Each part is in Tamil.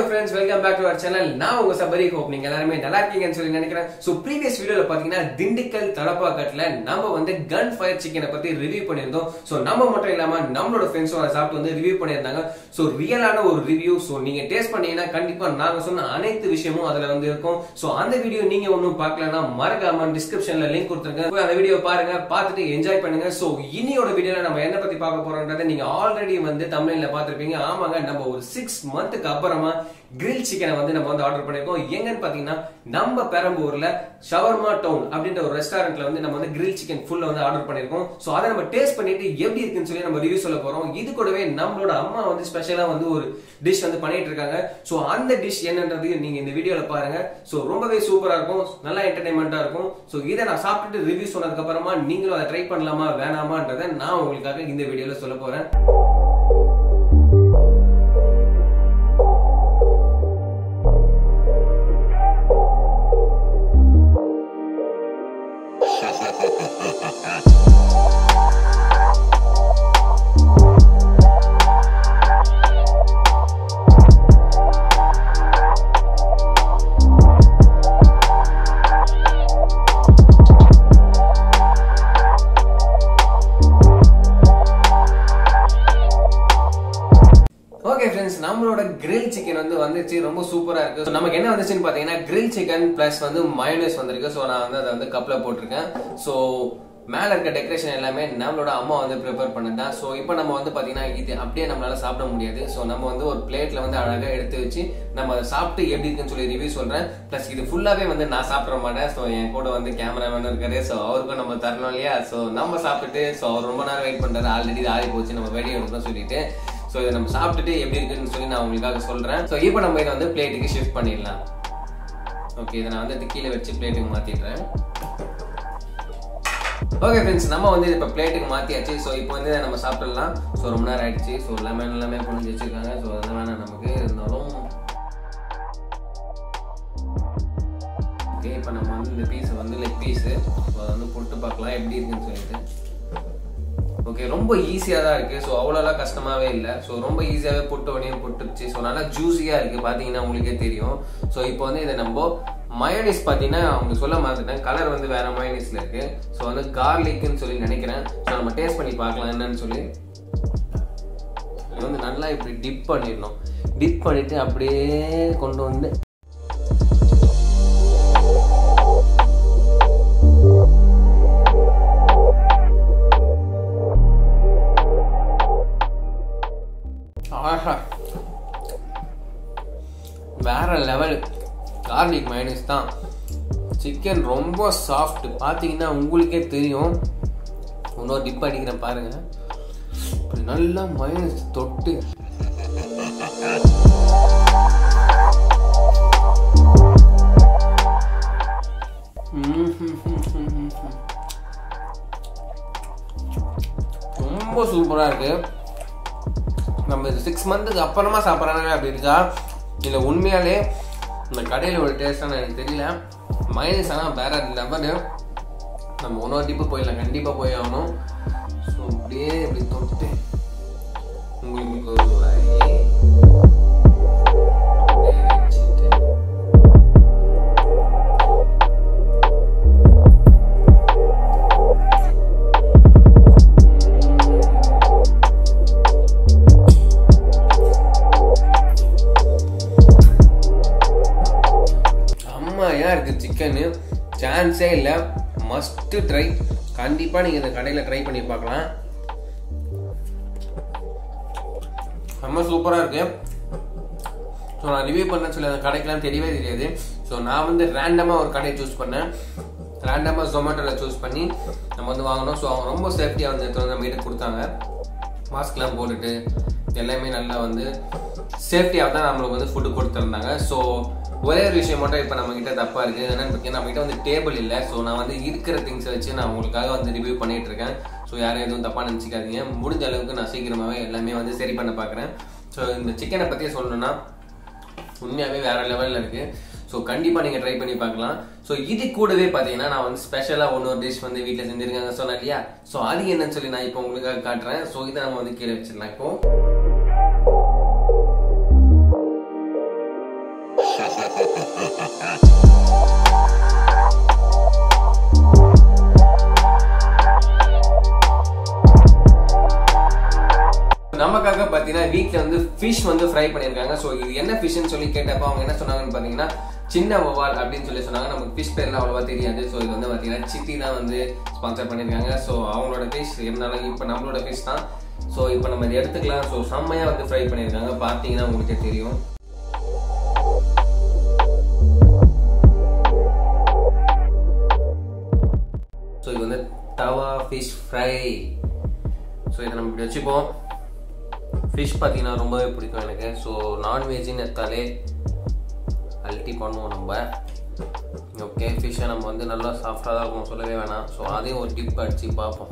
Hello friends, welcome back to our channel. Now we are very hoping that you all are going to like. So previous video, Dindigul Thalappakatti, we have gunfire chicken review. So we have friends review. So real review. So you taste it. So on the video, you will description link video. Enjoy. So in this video, we have already thumbnail 6 months. Grilled chicken வந்து நம்ம வந்து ஆர்டர் பண்ணிருக்கோம் எங்கன்னு பாத்தீங்கன்னா நம்ம பெரம்பூர்ல ஷவர்மா டவுன் அப்படிங்கற ஒரு ரெஸ்டாரன்ட்ல வந்து நம்ம வந்து grilled chicken full வந்து ஆர்டர் பண்ணிருக்கோம் சோ அத நம்ம டேஸ்ட் பண்ணிட்டு எப்படி இருக்குன்னு சொல்லி நம்ம ரிவ்யூ சொல்ல போறோம் இது கூடவே நம்மளோட அம்மா வந்து ஸ்பெஷலா வந்து ஒரு டிஷ் வந்து பண்ணிட்டு இருக்காங்க சோ அந்த டிஷ் என்னன்றது நீங்க இந்த வீடியோல பாருங்க சோ ரொம்பவே சூப்பரா இருக்கும் நல்ல என்டர்டெயின்மென்ட்டா இருக்கும் சோ இத நான் சாப்பிட்டு ரிவ்யூ சொன்னதுக்கு அப்புறமா நீங்களும் அத ட்ரை பண்ணலாமா வேணாமான்றதை நான் உங்களுக்காக இந்த வீடியோல சொல்ல போறேன் Grilled chicken வந்து வந்துச்சு ரொம்ப சூப்பரா இருக்கு சோ நமக்கு என்ன வந்துச்சுன்னு பாத்தீங்கன்னா grilled chicken plus வந்து mayonnaise வந்திருக்கு சோ நான் வந்து அத வந்து கப்ல போட்டுர்க்கேன் சோ மேல இருக்க டெக்கரேஷன் எல்லாமே நம்மளோட அம்மா வந்து ப்ரிப்பேர் பண்ணதா சோ இப்போ நம்ம வந்து பாத்தீங்கன்னா இது அப்படியே நம்மளால சாப்பிட முடியாது சோ நம்ம வந்து ஒரு பிளேட்ல வந்து அழகா எடுத்து வச்சு நம்ம அத சாப்பிட்டு எப்படி இருக்குன்னு சொல்லி ரிவ்யூ சொல்றேன் ப்ளஸ் இது ஃபுல்லாவே வந்து நான் சாப்பிட்ற மாட்டேன் சோ என் கூட வந்து கேமராமேன் இருக்காரு சோ அவருக்கு நம்ம தரணும் இல்லையா சோ நம்ம சாப்பிட்டு சோ அவர் ரொம்ப நேரம் வெயிட் பண்றாரு ஆல்ரெடி ஆறி போச்சு நம்ம வெளிய எடுக்கணும் சொல்லிட்டு சோ இத நம்ம சாப்பிட்டுட்டு எப்படி இருக்குன்னு சொல்லி நான் உங்களுக்காக சொல்றேன் சோ இப்போ நம்ம இத வந்து பிளேட்டுக்கு ஷிஃப்ட் பண்ணிடலாம் ஓகே இத நான் வந்து கீழ வச்சு பிளேட்டுக்கு மாத்திடுறேன் Okay friends, நம்ம வந்து இப்ப பிளேட்டுக்கு மாத்தியாச்சு சோ இப்போ வந்து நம்ம சாப்பிடலாம் சோ ரொம்ப நேரம் ஆயிடுச்சு சோ லெமன் எல்லாமே புழிஞ்சு வச்சிருக்காங்க சோ அத வேணா நமக்கு இருந்தாலும் ஓகே இப்போ நம்ம வந்து இந்த பீஸ் வந்து லெக் பீஸ் சோ அத வந்து போட்டு பார்க்கலாம் எப்படி இருக்குன்னு சொல்லிட்டு ஓகே ரொம்ப ஈஸியா தான் இருக்கு சோ அவ்வளவுல கஷ்டமாவே இல்ல சோ ரொம்ப ஈஸியாவே போட்டு ஒண்ணே போட்டுச்சு சோ நல்லா ஜூஸியா இருக்கு பாத்தீங்கன்னா உங்களுக்கே தெரியும் சோ இப்போ வந்து இத நம்ம மயோனைஸ் பாத்தீங்கன்னா அவங்க சொல்ல மாட்டேன் கலர் வந்து வேற மயோனைஸ்ல இருக்கு சோ வந்து கார்லிக்னு சொல்லி நினைக்கிறேன் சோ நம்ம டேஸ்ட் பண்ணி பார்க்கலாம் என்னன்னு சொல்லி இது வந்து நல்லா இப்படி டிப் பண்ணிரணும் டிப் பண்ணிட்டு அப்படியே கொண்டு வந்து ஆஹா வேற லெவல் கார்லிக் மைனஸ் தான் சிக்கன் ரொம்ப சாஃப்ட் பார்த்தீங்கன்னா உங்களுக்கே தெரியும் இன்னொரு டிப் அடிக்கிறேன் பாருங்க இப்படி நல்லா மைனஸ் தொட்டு ரொம்ப சூப்பராக இருக்கு நம்ம இது 6 மந்த்துக்கு அப்புறமா சாப்பிட்றாங்க அப்படி இருக்கா இல்லை உண்மையாலே இந்த கடையில் ஒரு டேஸ்ட்டாக எனக்கு தெரியல மைனஸ் ஆனால் வேற லெவலு நம்ம ஒன்னொரு டிப்பு போயிடலாம் கண்டிப்பாக போய் ஆகணும் ஸோ அப்படியே இப்படி தொட்டு உங்களுக்கு சான்ஸே இல்லை மஸ்ட் ட்ரை கண்டிப்பாக நீங்கள் இந்த கடையில் ட்ரை பண்ணி பார்க்கலாம் ரொம்ப சூப்பராக இருக்கு ஸோ நான் ரிவ்யூ பண்ணேன்னு சொல்லி அந்த கடைக்கெலாம் தெரியவே தெரியாது ஸோ நான் வந்து ரேண்டமாக ஒரு கடையை சூஸ் பண்ணேன் ரேண்டமாக ஜொமேட்டோவில் சூஸ் பண்ணி நம்ம வந்து வாங்கினோம் ஸோ அவங்க ரொம்ப சேஃப்டியாக வந்து எடுத்து வந்து நம்ம வீட்டுக்கு கொடுத்தாங்க மாஸ்க்லாம் போட்டுட்டு எல்லாமே நல்லா வந்து சேஃப்டியாக தான் நம்மளுக்கு வந்து ஃபுட்டு கொடுத்துருந்தாங்க ஸோ ஒரே ஒரு விஷயம் மட்டும் இப்போ நம்மகிட்ட தப்பாக இருக்குது என்னென்னு பார்த்தீங்கன்னா நம்மகிட்ட வந்து டேபிள் இல்லை ஸோ நான் வந்து இருக்கிற திங்ஸை வச்சு நான் உங்களுக்காக வந்து ரிவ்யூ பண்ணிகிட்டு இருக்கேன் ஸோ யாரும் எதுவும் தப்பாக நினச்சிக்காதீங்க முடிஞ்ச அளவுக்கு நான் சீக்கிரமாகவே எல்லாமே வந்து சரி பண்ண பார்க்குறேன் ஸோ இந்த சிக்கனை பற்றியே சொல்லணும்னா உண்மையாகவே வேறு லெவலில் இருக்குது ஸோ கண்டிப்பாக நீங்கள் ட்ரை பண்ணி பார்க்கலாம் ஸோ இது கூடவே பார்த்தீங்கன்னா நான் வந்து ஸ்பெஷலாக ஒன்று ஒரு டிஷ் வந்து வீட்டில் செஞ்சுருக்காங்க சொன்னேன் இல்லையா ஸோ அது என்னன்னு சொல்லி நான் இப்போ உங்களுக்காக காட்டுறேன் ஸோ இதை நம்ம வந்து கீழே வச்சிடலாம் இப்போ fish vandu fry panniranga. So idu enna fish nu solli ketappa avanga enna sonnanga pathina chinna oval appdin solli sonnanga namukku fish perla avlava theriyadhu. So idu vandu pathina chitti na vandu sponsor panniranga. So avangaloda fish enna ipo nammaloda fish dhaan. So ipo nama idu eduthukalam. So sammaya vandu fry panniranga pathina ungalukku theriyum. So idu vandu tawa fish fry. So idu namu vechivom. Fish pathina rombae pidikum enakku. So non veg in ettaale alti pannuvom namba. Okay, fish nam vandu nalla soft ah irukum sollave vena. So adhe or dip adichi paapom.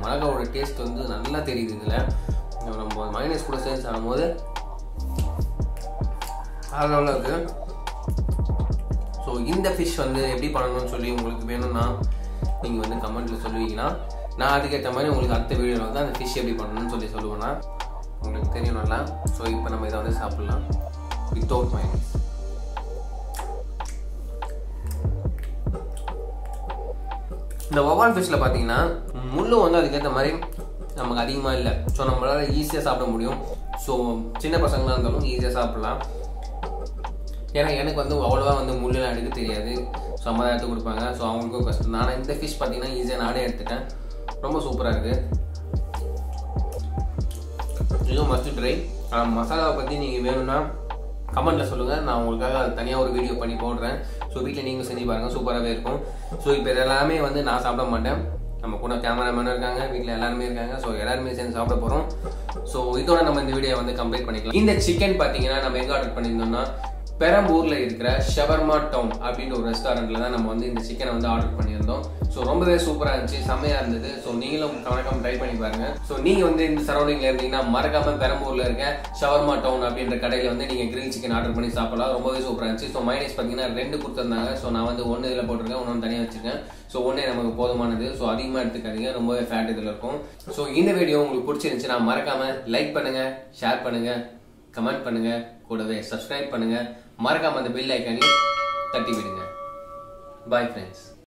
மரகாவோட டேஸ்ட் வந்து நல்லா தெரியுது. இதில் நம்ம மைனஸ் கூட சேர்ந்து சாப்பிடும்போது அதனால இருக்குது. ஸோ இந்த ஃபிஷ் வந்து எப்படி பண்ணணும்னு சொல்லி உங்களுக்கு வேணும்னா நீங்கள் வந்து கமெண்ட்டில் சொல்லுவீங்கன்னா நான் அதுக்கேற்ற மாதிரி உங்களுக்கு அடுத்த வீடியோவில் வந்து அந்த ஃபிஷ் எப்படி பண்ணணும்னு சொல்லி சொல்லுவேன்னா உங்களுக்கு தெரியும் நல்லா. ஸோ இப்போ நம்ம இதை வந்து சாப்பிட்லாம் வித்தவுட் மைனஸ். இந்த வவால் ஃபிஷ்ஷில் பார்த்தீங்கன்னா முள்ளும் வந்து அதுக்கேற்ற மாதிரி நமக்கு அதிகமாக இல்லை. ஸோ நம்மளால் ஈஸியாக சாப்பிட முடியும். ஸோ சின்ன பசங்களாக இருந்தாலும் ஈஸியாக சாப்பிட்லாம். ஏன்னா எனக்கு வந்து அவ்வளோவா வந்து முள்ளெலாம் எடுக்க தெரியாது. ஸோ அம்மா தான் எடுத்து கொடுப்பாங்க. ஸோ அவங்களுக்கும் கஷ்டம். நான் இந்த ஃபிஷ் பார்த்தீங்கன்னா ஈஸியாக நானே எடுத்துட்டேன். ரொம்ப சூப்பராக இருக்குது. இதுவும் மஸ்ட் ட்ரை. மசாலாவை பற்றி நீங்கள் வேணும்னா கமெண்ட்டில் சொல்லுங்கள். நான் உங்களுக்காக அது தனியாக ஒரு வீடியோ பண்ணி போடுறேன். ஸோ வீட்டில் நீங்கள் செஞ்சு பாருங்கள், சூப்பராகவே இருக்கும். ஸோ இப்போ எல்லாமே வந்து நான் சாப்பிட மாட்டேன். நம்ம கூட கேமராமேனும் இருக்காங்க, வீட்டில் எல்லாருமே இருக்காங்க. ஸோ எல்லாருமே சேர்ந்து சாப்பிட போகிறோம். ஸோ இதோட நம்ம இந்த வீடியோ வந்து கம்ப்ளீட் பண்ணிக்கலாம். இந்த சிக்கன் பார்த்தீங்கன்னா நம்ம எங்கே ஆர்டர் பண்ணியிருந்தோம்னா பெரம்பூரில் இருக்கிற ஷவர்மா டவுன் அப்படின்ற ஒரு ரெஸ்டாரண்ட்டில் தான் நம்ம வந்து இந்த சிக்கனை வந்து ஆர்டர் பண்ணியிருந்தோம். ஸோ ரொம்பவே சூப்பராக இருந்துச்சு, செம்மையாக இருந்தது. ஸோ நீங்களும் கணக்கம் ட்ரை பண்ணி பாருங்கள். ஸோ நீங்கள் வந்து இந்த சரௌண்டிங்கில் இருந்தீங்கன்னா மறக்காமல் பெரம்பூரில் இருக்க ஷவர்மா டவுன் அப்படின்ற கடையில் வந்து நீங்கள் கிரில் சிக்கன் ஆர்டர் பண்ணி சாப்பிடலாம். ரொம்பவே சூப்பராக இருந்துச்சு. ஸோ மைனஸ் பார்த்தீங்கன்னா 2 கொடுத்துருந்தாங்க. ஸோ நான் வந்து 1 இதில் போட்டிருக்கேன், 1 தனியாக வச்சுருக்கேன். ஸோ 1 நமக்கு போதுமானது. ஸோ அதிகமாக எடுத்துக்காதீங்க, ரொம்பவே ஃபேட் இதில் இருக்கும். ஸோ இந்த வீடியோ உங்களுக்கு பிடிச்சிருந்துச்சு நான் மறக்காமல் லைக் பண்ணுங்கள், ஷேர் பண்ணுங்கள், கமெண்ட் பண்ணுங்கள், கூடவே சப்ஸ்கிரைப் பண்ணுங்கள். மறக்காமல் அந்த பெல் ஐக்கானையும் தட்டி விடுங்க. Bye friends.